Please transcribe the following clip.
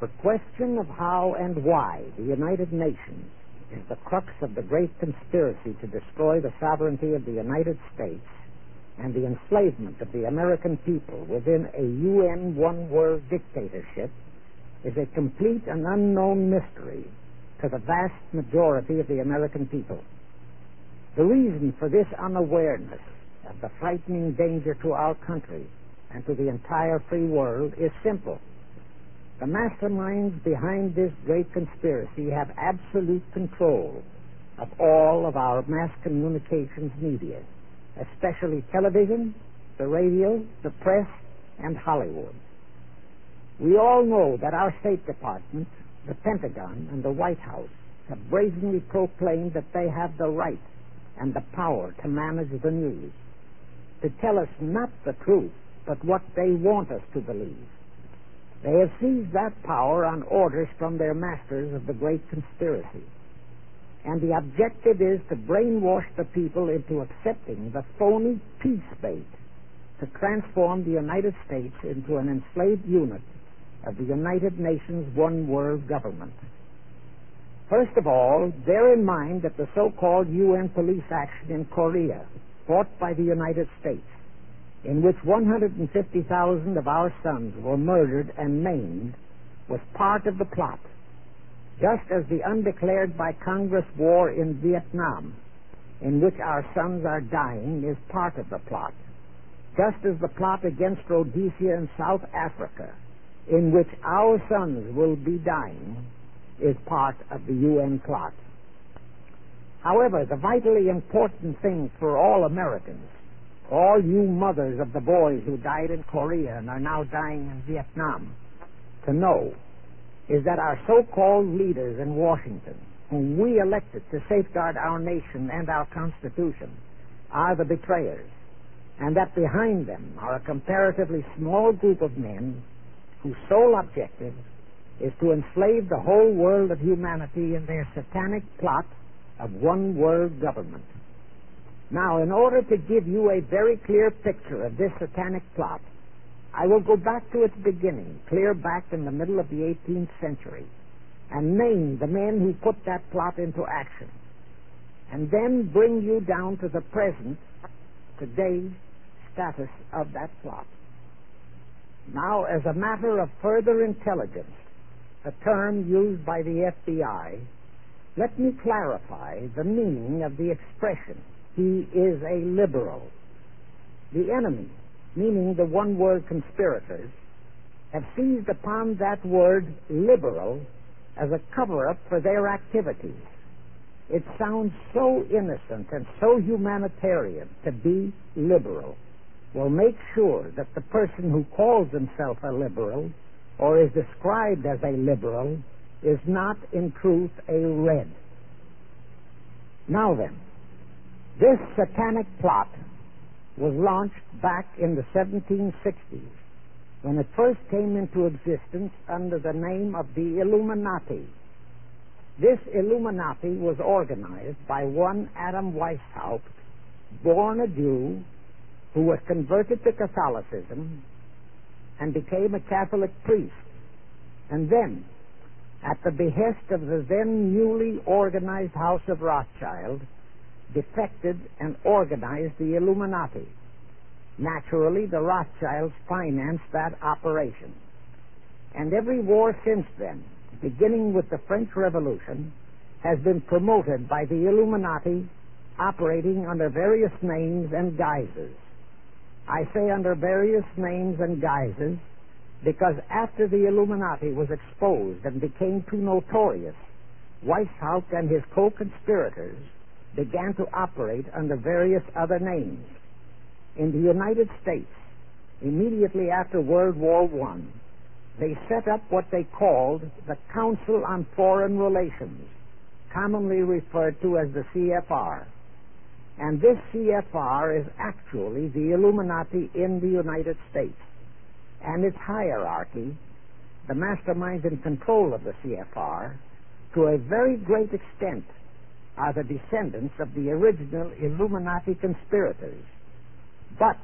The question of how and why the United Nations is the crux of the great conspiracy to destroy the sovereignty of the United States and the enslavement of the American people within a UN one-world dictatorship is a complete and unknown mystery to the vast majority of the American people. The reason for this unawareness of the frightening danger to our country and to the entire free world is simple. The masterminds behind this great conspiracy have absolute control of all of our mass communications media, especially television, the radio, the press, and Hollywood. We all know that our State Department, the Pentagon, and the White House have brazenly proclaimed that they have the right and the power to manage the news, to tell us not the truth, but what they want us to believe. They have seized that power on orders from their masters of the great conspiracy, and the objective is to brainwash the people into accepting the phony peace bait to transform the United States into an enslaved unit of the United Nations One World Government. First of all, bear in mind that the so-called UN police action in Korea, fought by the United States, in which 150,000 of our sons were murdered and maimed, was part of the plot, just as the undeclared by Congress war in Vietnam, in which our sons are dying, is part of the plot, just as the plot against Rhodesia and South Africa, in which our sons will be dying, is part of the UN plot. However, the vitally important thing for all Americans, all you mothers of the boys who died in Korea and are now dying in Vietnam, to know is that our so-called leaders in Washington, whom we elected to safeguard our nation and our Constitution, are the betrayers, and that behind them are a comparatively small group of men whose sole objective is to enslave the whole world of humanity in their satanic plot of one world government. Now, in order to give you a very clear picture of this satanic plot, I will go back to its beginning, clear back in the middle of the 18th century, and name the men who put that plot into action, and then bring you down to the present, today's status of that plot. Now, as a matter of further intelligence, a term used by the FBI, let me clarify the meaning of the expression, "He is a liberal." The enemy, meaning the one-world conspirators, have seized upon that word liberal as a cover-up for their activities. It sounds so innocent and so humanitarian to be liberal. We'll make sure that the person who calls himself a liberal or is described as a liberal is not in truth a red. Now then, this satanic plot was launched back in the 1760s when it first came into existence under the name of the Illuminati. This Illuminati was organized by one Adam Weishaupt, born a Jew, who was converted to Catholicism and became a Catholic priest, and then, at the behest of the then newly organized House of Rothschild, defected and organized the Illuminati. Naturally, the Rothschilds financed that operation. And every war since then, beginning with the French Revolution, has been promoted by the Illuminati, operating under various names and guises. I say under various names and guises because after the Illuminati was exposed and became too notorious, Weishaupt and his co-conspirators began to operate under various other names. In the United States, immediately after World War I, they set up what they called the Council on Foreign Relations, commonly referred to as the CFR. And this CFR is actually the Illuminati in the United States, and its hierarchy, the masterminds in control of the CFR, to a very great extent, are the descendants of the original Illuminati conspirators. But